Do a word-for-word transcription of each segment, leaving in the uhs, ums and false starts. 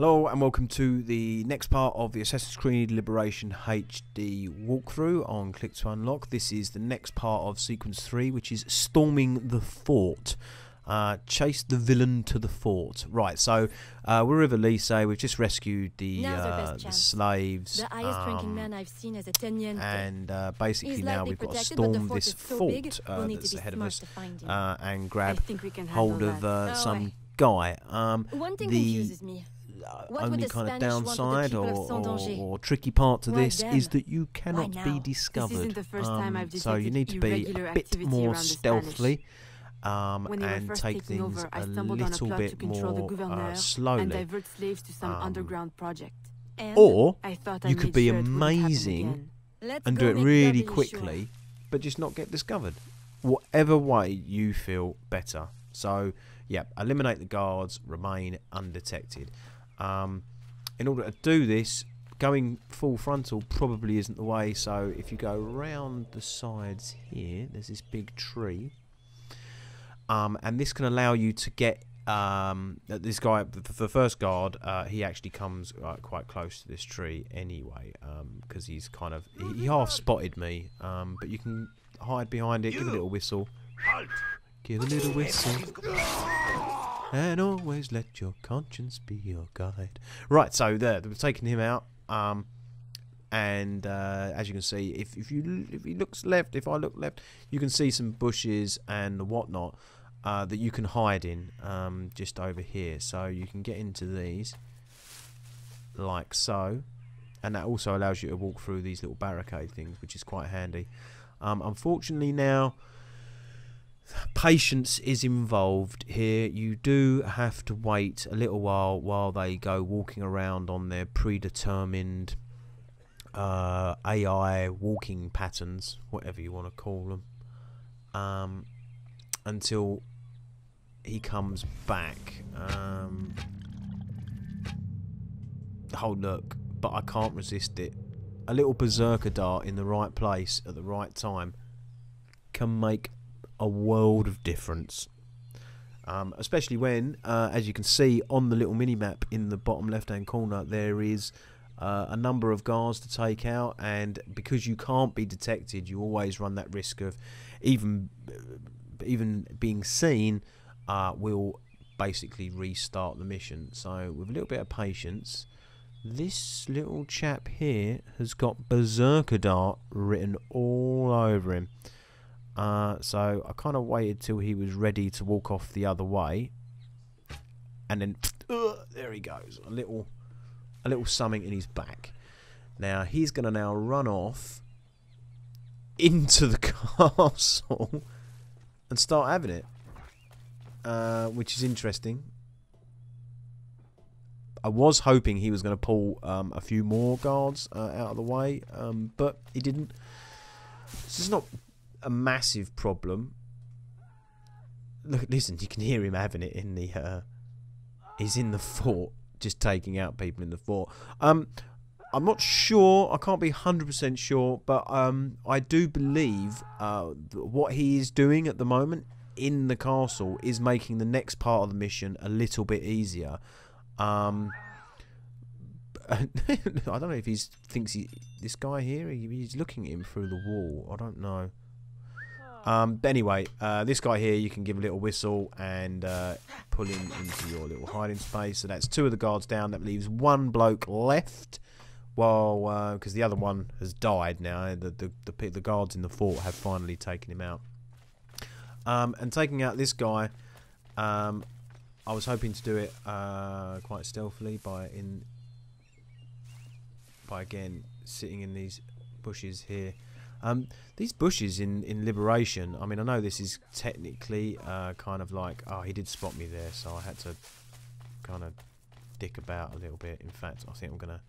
Hello and welcome to the next part of the Assassin's Creed Liberation H D walkthrough on Click to Unlock. This is the next part of Sequence three, which is Storming the Fort. Uh, chase the villain to the fort. Right, so uh, we're River Lise. We've just rescued the, uh, the slaves. The highest ranking man I've seen as a teniente. And uh, basically now we've got to storm this fort uh, that's ahead of us uh, and grab hold of uh, some guy. Um, One thing confuses me. Uh, only kind of downside or, or, or tricky part to this is that you cannot be discovered, um, so you need to be a bit more stealthily um, and take things a little bit more uh, slowly, um, or you could be amazing and do it really quickly but just not get discovered, whatever way you feel better. So yeah, eliminate the guards, remain undetected. Um, in order to do this, going full frontal probably isn't the way, so if you go around the sides here, there's this big tree, um, and this can allow you to get um, this guy, the, the first guard, uh, he actually comes uh, quite close to this tree anyway, because um, he's kind of, he, he half spotted me, um, but you can hide behind it, you. Give a little whistle, give a little whistle. And always let your conscience be your guide. Right, so there, we've taken him out. Um, and uh, as you can see, if, if you if he looks left, if I look left, you can see some bushes and whatnot uh, that you can hide in, um, just over here. So you can get into these, like so. And that also allows you to walk through these little barricade things, which is quite handy. Um, unfortunately now, patience is involved here. You do have to wait a little while while they go walking around on their predetermined uh, A I walking patterns, whatever you want to call them, um, until he comes back. Um, oh look, but I can't resist it. A little berserker dart in the right place at the right time can make a world of difference, um, especially when, uh, as you can see on the little mini map in the bottom left hand corner, there is uh, a number of guards to take out, and because you can't be detected, you always run that risk of even even being seen. Uh, will basically restart the mission. So with a little bit of patience, this little chap here has got Berserker Dart written all over him. Uh, so I kind of waited till he was ready to walk off the other way, and then uh, there he goes, a little, a little something in his back. Now he's going to now run off into the castle and start having it, uh, which is interesting. I was hoping he was going to pull um, a few more guards uh, out of the way, um, but he didn't. This is not a massive problem. Look, listen, you can hear him having it in the uh, he's in the fort, just taking out people in the fort. um, I'm not sure, I can't be one hundred percent sure, but um, I do believe uh, what he is doing at the moment in the castle is making the next part of the mission a little bit easier. um, I don't know if he thinks he, this guy here, he, he's looking at him through the wall, I don't know. Um, but anyway, uh, this guy here, you can give a little whistle and uh, pull him into your little hiding space. So that's two of the guards down. That leaves one bloke left. Well, because uh, the other one has died now. The, the, the, the guards in the fort have finally taken him out. Um, and taking out this guy, um, I was hoping to do it uh, quite stealthily by, in, by, again, sitting in these bushes here. Um, these bushes in, in Liberation, I mean, I know this is technically uh, kind of like, oh, he did spot me there, so I had to kind of dick about a little bit. In fact, I think I'm going to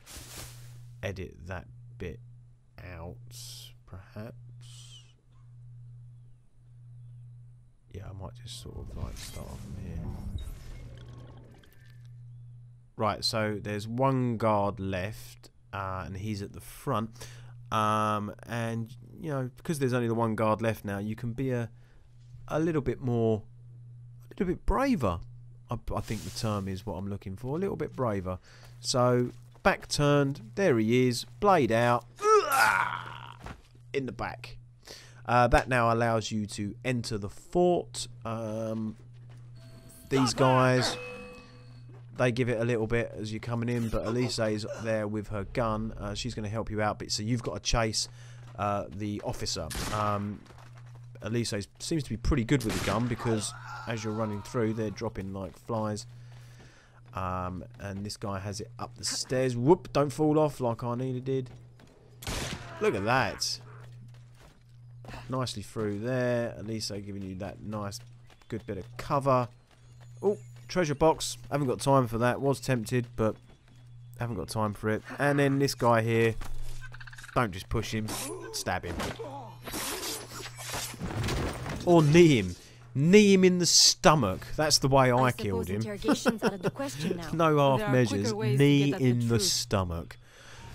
edit that bit out, perhaps. Yeah, I might just sort of like start from here. Right, so there's one guard left, uh, and he's at the front. Um, and you know, because there's only the one guard left now, you can be a a little bit more, a little bit braver, I, I think the term is what I'm looking for. A little bit braver. So, back turned. There he is. Blade out. In the back. Uh, that now allows you to enter the fort. Um, these guys, they give it a little bit as you're coming in, but Elisa is there with her gun. Uh, she's going to help you out, but so you've got to chase uh, the officer. Um, Elisa seems to be pretty good with the gun because as you're running through, they're dropping like flies. Um, and this guy has it up the stairs. Whoop, don't fall off like I nearly did. Look at that. Nicely through there. Elisa giving you that nice, good bit of cover. Oh, treasure box. Haven't got time for that. Was tempted, but haven't got time for it. And then this guy here. Don't just push him. Stab him. Or knee him. Knee him in the stomach. That's the way I, I killed him. Out of the question now. No half measures. Knee in the, the stomach.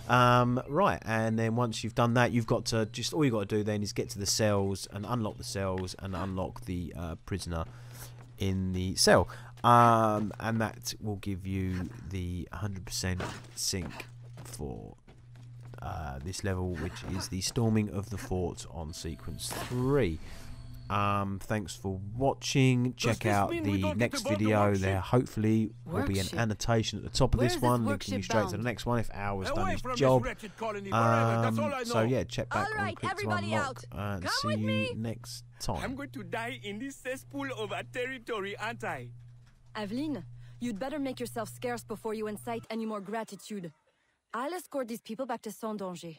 Um, right, and then once you've done that, you've got to just all you got to do then is get to the cells and unlock the cells and unlock the uh, prisoner in the cell, um, and that will give you the one hundred percent sync for uh, this level, which is the storming of the fort on Sequence three. Um, thanks for watching. Check out the next video. There hopefully will be an annotation at the top of this one, linking you straight to the next one if ours done his job. Um, so yeah, check back on Click to Unlock and see you next time. I'm going to die in this cesspool of our territory, aren't I? Aveline, you'd better make yourself scarce before you incite any more gratitude. I'll escort these people back to Sans Danger.